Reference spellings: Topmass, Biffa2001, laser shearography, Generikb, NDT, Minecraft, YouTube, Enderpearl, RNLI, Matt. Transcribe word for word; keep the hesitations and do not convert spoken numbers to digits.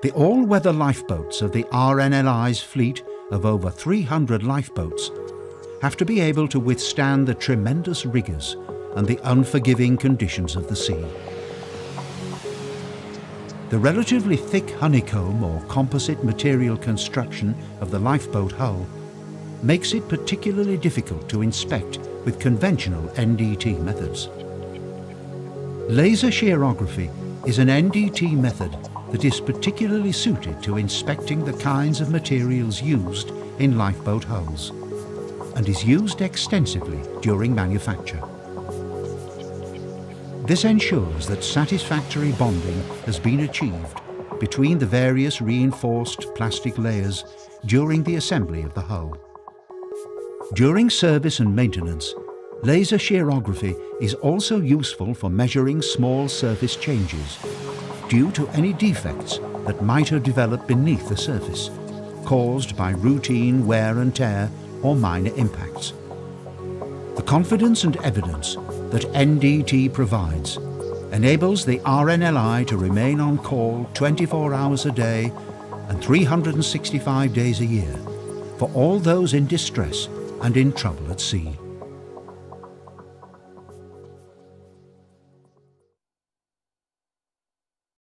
the all-weather lifeboats of the R N L I's fleet of over three hundred lifeboats have to be able to withstand the tremendous rigors and the unforgiving conditions of the sea. The relatively thick honeycomb or composite material construction of the lifeboat hull makes it particularly difficult to inspect with conventional N D T methods. Laser shearography is an N D T method that is particularly suited to inspecting the kinds of materials used in lifeboat hulls and is used extensively during manufacture. This ensures that satisfactory bonding has been achieved between the various reinforced plastic layers during the assembly of the hull. During service and maintenance, laser shearography is also useful for measuring small surface changes due to any defects that might have developed beneath the surface, caused by routine wear and tear or minor impacts. The confidence and evidence that N D T provides enables the R N L I to remain on call twenty-four hours a day and three hundred sixty-five days a year for all those in distress and in trouble at sea.